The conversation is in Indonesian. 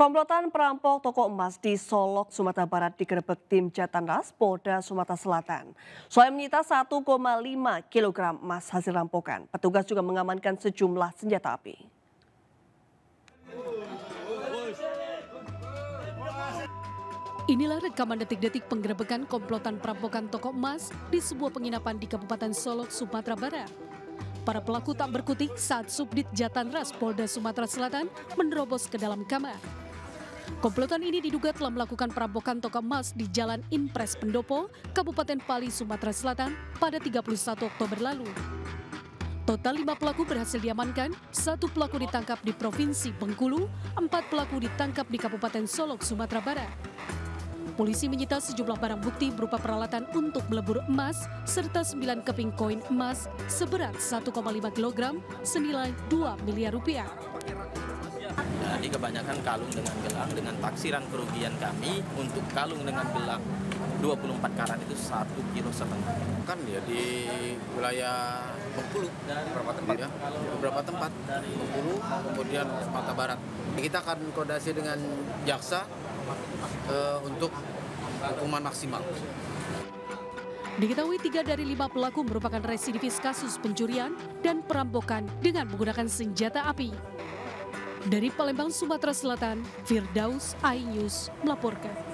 Komplotan perampok toko emas di Solok, Sumatera Barat digerebek tim Jatanras Polda, Sumatera Selatan. Selain menyita 1,5 kg emas hasil rampokan, petugas juga mengamankan sejumlah senjata api. Inilah rekaman detik-detik penggerebekan komplotan perampokan toko emas di sebuah penginapan di Kabupaten Solok, Sumatera Barat. Para pelaku tak berkutik saat Subdit Jatanras Polda, Sumatera Selatan menerobos ke dalam kamar. Komplotan ini diduga telah melakukan perampokan toko emas di Jalan Impres Pendopo, Kabupaten Pali, Sumatera Selatan pada 31 Oktober lalu. Total 5 pelaku berhasil diamankan, 1 pelaku ditangkap di Provinsi Bengkulu, 4 pelaku ditangkap di Kabupaten Solok, Sumatera Barat. Polisi menyita sejumlah barang bukti berupa peralatan untuk melebur emas, serta 9 keping koin emas seberat 1,5 kg senilai 2 miliar rupiah. Jadi kebanyakan kalung dengan gelang, dengan taksiran kerugian kami untuk kalung dengan gelang 24 karat itu 1,5 kg. Kan ya di wilayah Bengkulu, beberapa tempat Bengkulu, kemudian Sumatera Barat. Kita akan koordinasi dengan jaksa untuk hukuman maksimal. Diketahui 3 dari 5 pelaku merupakan residivis kasus pencurian dan perampokan dengan menggunakan senjata api. Dari Palembang, Sumatera Selatan, Firdaus Ayus melaporkan.